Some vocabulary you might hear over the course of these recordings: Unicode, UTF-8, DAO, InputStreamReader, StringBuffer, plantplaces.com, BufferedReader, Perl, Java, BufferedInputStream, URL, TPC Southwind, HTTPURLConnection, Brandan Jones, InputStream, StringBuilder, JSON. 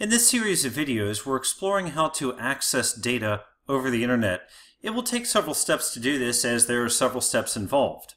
In this series of videos, we're exploring how to access data over the internet. It will take several steps to do this, as there are several steps involved.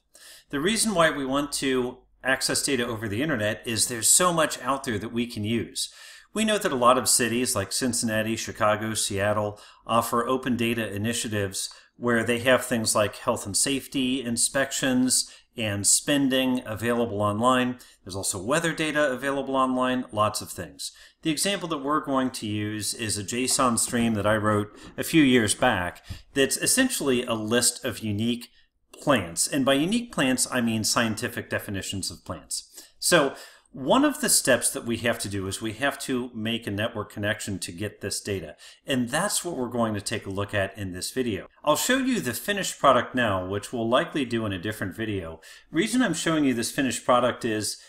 The reason why we want to access data over the internet is there's so much out there that we can use. We know that a lot of cities like Cincinnati, Chicago, Seattle offer open data initiatives where they have things like health and safety inspections and spending available online. There's also weather data available online, lots of things. The example that we're going to use is a JSON stream that I wrote a few years back that's essentially a list of unique plants. And by unique plants, I mean scientific definitions of plants. So one of the steps that we have to do is we have to make a network connection to get this data. And that's what we're going to take a look at in this video. I'll show you the finished product now, which we'll likely do in a different video. The reason I'm showing you this finished product is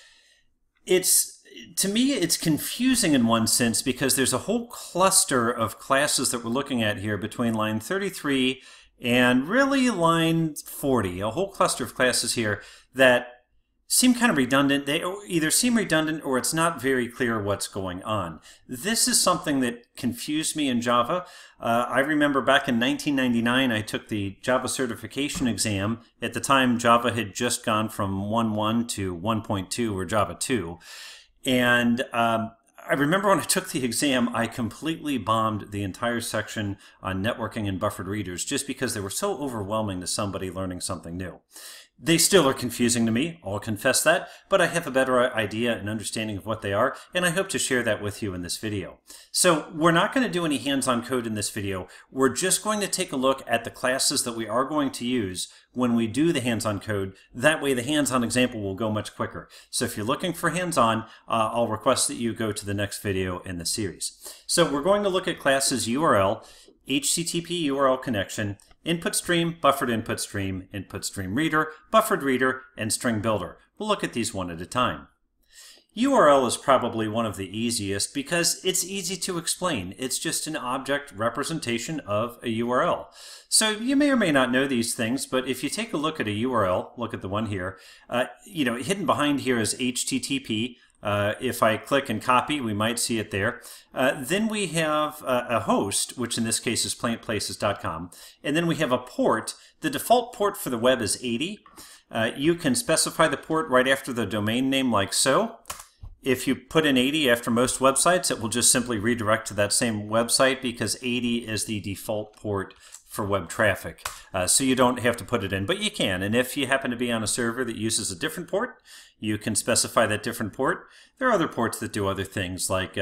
to me, it's confusing in one sense, because there's a whole cluster of classes that we're looking at here between line 33 and really line 40, a whole cluster of classes here that seem kind of redundant. They either seem redundant or it's not very clear what's going on. This is something that confused me in Java. I remember back in 1999, I took the Java certification exam. At the time, Java had just gone from 1.1 to 1.2 or Java 2. And I remember when I took the exam, I completely bombed the entire section on networking and buffered readers just because they were so overwhelming to somebody learning something new. They still are confusing to me, I'll confess that, but I have a better idea and understanding of what they are, and I hope to share that with you in this video. So we're not going to do any hands-on code in this video. We're just going to take a look at the classes that we are going to use when we do the hands-on code. That way the hands-on example will go much quicker. So if you're looking for hands-on, I'll request that you go to the next video in the series. So we're going to look at classes URL, HTTPURLConnection, input stream, buffered input stream, input stream reader, buffered reader, and string builder. We'll look at these one at a time. URL is probably one of the easiest because it's easy to explain. It's just an object representation of a URL. So you may or may not know these things, but if you take a look at a URL, look at the one here, you know, hidden behind here is HTTP. If I click and copy, we might see it there. Then we have a host, which in this case is plantplaces.com. And then we have a port. The default port for the web is 80. You can specify the port right after the domain name like so. If you put in 80 after most websites, it will just simply redirect to that same website because 80 is the default port for web traffic. So you don't have to put it in, but you can. And if you happen to be on a server that uses a different port, you can specify that different port. There are other ports that do other things like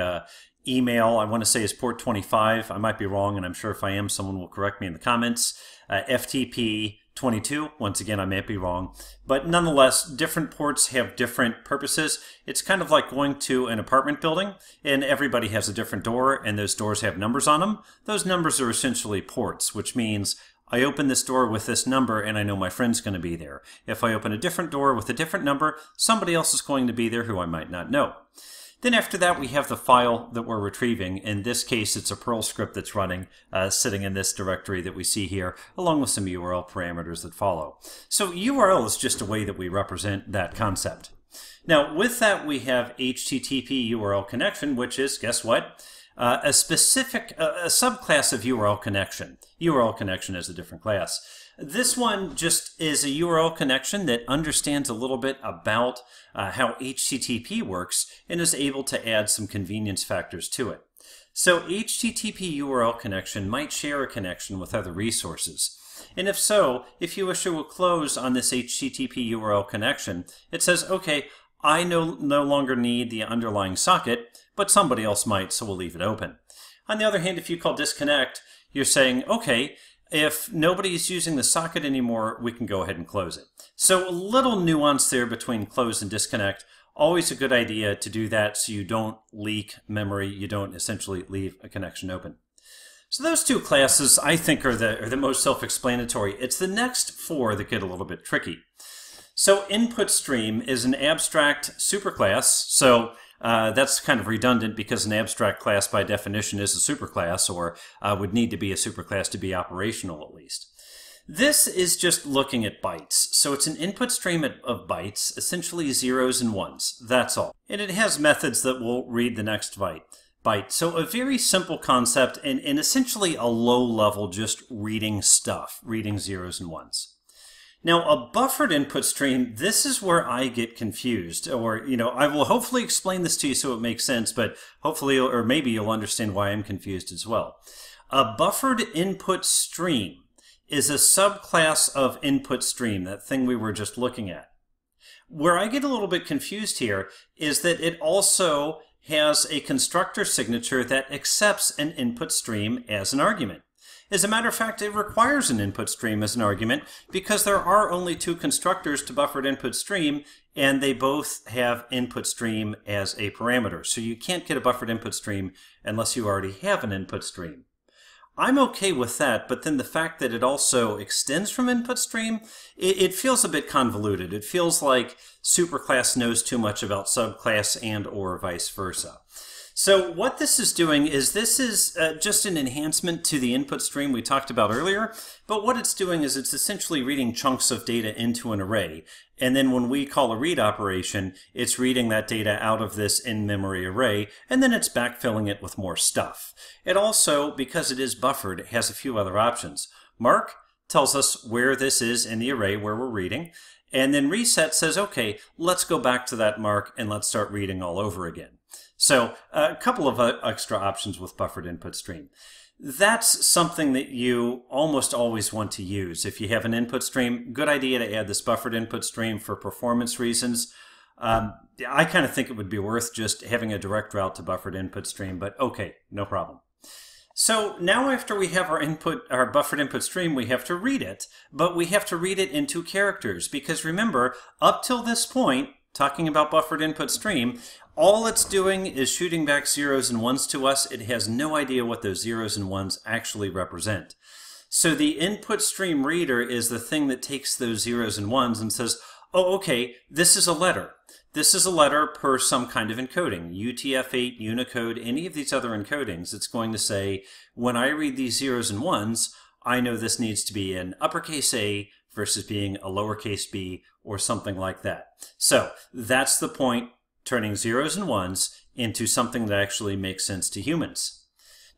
email, I want to say is port 25. I might be wrong, and I'm sure if I am, someone will correct me in the comments. FTP 22, once again, I might be wrong. But nonetheless, different ports have different purposes. It's kind of like going to an apartment building, and everybody has a different door, and those doors have numbers on them. Those numbers are essentially ports, which means I open this door with this number and I know my friend's going to be there. If I open a different door with a different number, somebody else is going to be there who I might not know. Then after that, we have the file that we're retrieving. In this case, it's a Perl script that's running, sitting in this directory that we see here, along with some URL parameters that follow. So URL is just a way that we represent that concept. Now with that, we have HTTP URL connection, which is, guess what? A subclass of URL connection. URL connection is a different class. This one just is a URL connection that understands a little bit about how HTTP works and is able to add some convenience factors to it. So HTTP URL connection might share a connection with other resources. And if so, if you issue a close on this HTTP URL connection, it says, okay, I no longer need the underlying socket, but somebody else might, so we'll leave it open. On the other hand, if you call disconnect, you're saying, okay, if nobody's using the socket anymore, we can go ahead and close it. So a little nuance there between close and disconnect. Always a good idea to do that so you don't leak memory, you don't essentially leave a connection open. So those two classes, I think, are the most self-explanatory. It's the next four that get a little bit tricky. So input stream is an abstract superclass. So that's kind of redundant because an abstract class by definition is a superclass, or would need to be a superclass to be operational at least. This is just looking at bytes. So it's an input stream of bytes, essentially zeros and ones. That's all. And it has methods that will read the next byte. byte. So a very simple concept and essentially a low level, just reading stuff, reading zeros and ones. Now, a buffered input stream, this is where I get confused, or, you know, I will hopefully explain this to you so it makes sense, but hopefully, or maybe you'll understand why I'm confused as well. A buffered input stream is a subclass of input stream, that thing we were just looking at. Where I get a little bit confused here is that it also has a constructor signature that accepts an input stream as an argument. As a matter of fact, it requires an input stream as an argument because there are only two constructors to buffered input stream, and they both have input stream as a parameter. So you can't get a buffered input stream unless you already have an input stream. I'm okay with that, but then the fact that it also extends from input stream, it feels a bit convoluted. It feels like superclass knows too much about subclass and or vice versa. So what this is doing is this is just an enhancement to the input stream we talked about earlier, but what it's doing is it's essentially reading chunks of data into an array, and then when we call a read operation, it's reading that data out of this in-memory array, and then it's backfilling it with more stuff. It also, because it is buffered, it has a few other options. Mark tells us where this is in the array where we're reading, and then reset says, okay, let's go back to that mark and let's start reading all over again. So a couple of extra options with buffered input stream. That's something that you almost always want to use. If you have an input stream, good idea to add this buffered input stream for performance reasons. I kind of think it would be worth just having a direct route to buffered input stream, but okay, no problem. So now after we have our buffered input stream, we have to read it, but we have to read it in two characters because remember, up till this point, talking about buffered input stream, all it's doing is shooting back zeros and ones to us. It has no idea what those zeros and ones actually represent. So the input stream reader is the thing that takes those zeros and ones and says, oh, okay, this is a letter. This is a letter per some kind of encoding, UTF-8, Unicode, any of these other encodings. It's going to say, when I read these zeros and ones, I know this needs to be an uppercase A versus being a lowercase b or something like that. So that's the point, turning zeros and ones into something that actually makes sense to humans.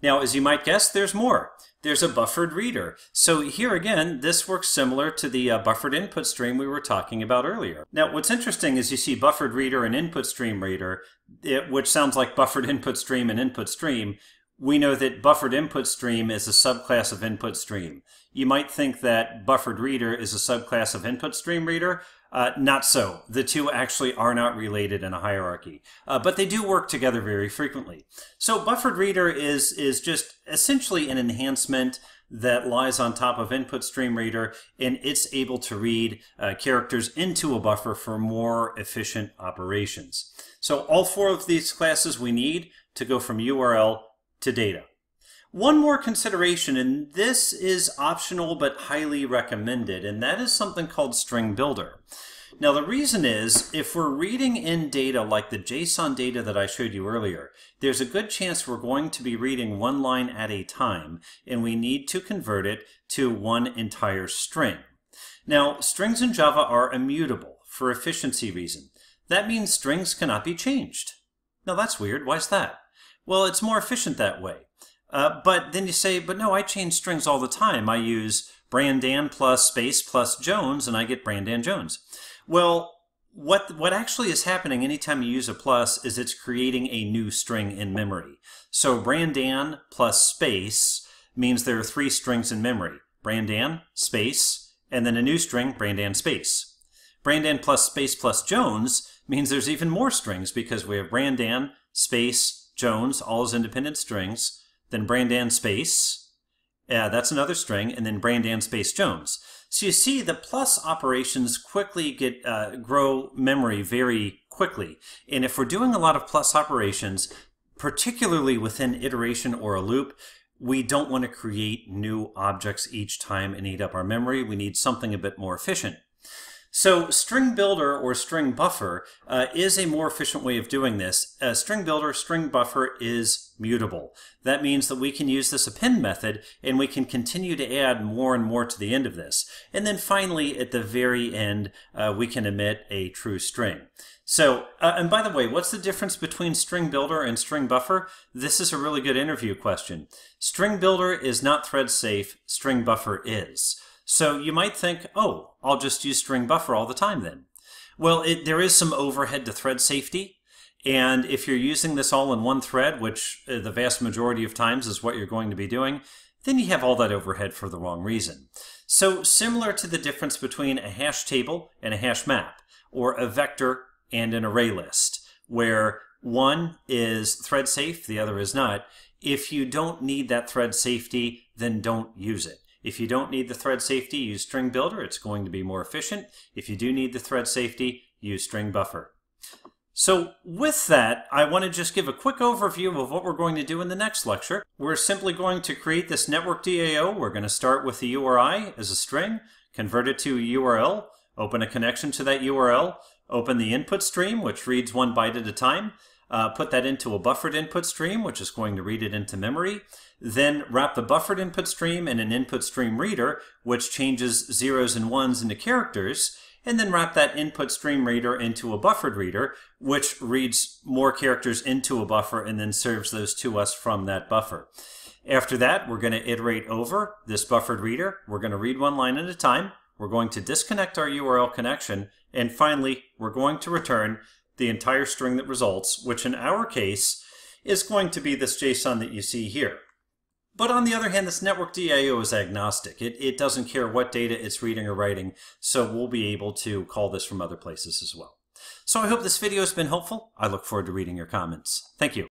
Now, as you might guess, there's more. There's a buffered reader. So here again, this works similar to the buffered input stream we were talking about earlier. Now, what's interesting is you see buffered reader and input stream reader, which sounds like buffered input stream and input stream. We know that buffered input stream is a subclass of input stream. You might think that buffered reader is a subclass of input stream reader. Not so. The two actually are not related in a hierarchy, but they do work together very frequently. So buffered reader is just essentially an enhancement that lies on top of input stream reader, and it's able to read characters into a buffer for more efficient operations. So all four of these classes we need to go from URL to data. One more consideration, and this is optional but highly recommended, and that is something called StringBuilder. Now the reason is, if we're reading in data like the JSON data that I showed you earlier, there's a good chance we're going to be reading one line at a time, and we need to convert it to one entire string. Now, strings in Java are immutable for efficiency reason. That means strings cannot be changed. Now that's weird, why is that? Well, it's more efficient that way. But then you say, but no, I change strings all the time. I use Brandan plus space plus Jones, and I get Brandan Jones. Well, what actually is happening anytime you use a plus is it's creating a new string in memory. So Brandan plus space means there are three strings in memory. Brandan, space, and then a new string, Brandan, space. Brandan plus space plus Jones means there's even more strings because we have Brandan, space, Jones, all as independent strings. Then Brandan space, that's another string, and then Brandan space Jones. So you see the plus operations quickly get grow memory very quickly. And if we're doing a lot of plus operations, particularly within iteration or a loop, we don't want to create new objects each time and eat up our memory. We need something a bit more efficient. So string builder or string buffer is a more efficient way of doing this. String builder, string buffer is mutable. That means that we can use this append method and we can continue to add more and more to the end of this. And then finally, at the very end, we can emit a true string. So, and by the way, what's the difference between StringBuilder and StringBuffer? This is a really good interview question. StringBuilder is not thread safe, StringBuffer is. So you might think, oh, I'll just use StringBuffer all the time then. Well, there is some overhead to thread safety. And if you're using this all in one thread, which the vast majority of times is what you're going to be doing, then you have all that overhead for the wrong reason. So similar to the difference between a hash table and a hash map, or a vector and an array list, where one is thread safe, the other is not. If you don't need that thread safety, then don't use it. If you don't need the thread safety, use StringBuilder. It's going to be more efficient. If you do need the thread safety, use StringBuffer. So with that, I want to just give a quick overview of what we're going to do in the next lecture. We're simply going to create this network DAO. We're going to start with the URI as a string, convert it to a URL, open a connection to that URL, open the input stream, which reads one byte at a time, put that into a buffered input stream, which is going to read it into memory, then wrap the buffered input stream in an input stream reader, which changes zeros and ones into characters, and then wrap that input stream reader into a buffered reader, which reads more characters into a buffer and then serves those to us from that buffer. After that, we're going to iterate over this buffered reader. We're going to read one line at a time. We're going to disconnect our URL connection, and finally, we're going to return the entire string that results, which in our case is going to be this JSON that you see here. But on the other hand, this network DAO is agnostic. It doesn't care what data it's reading or writing, so we'll be able to call this from other places as well. So I hope this video has been helpful. I look forward to reading your comments. Thank you.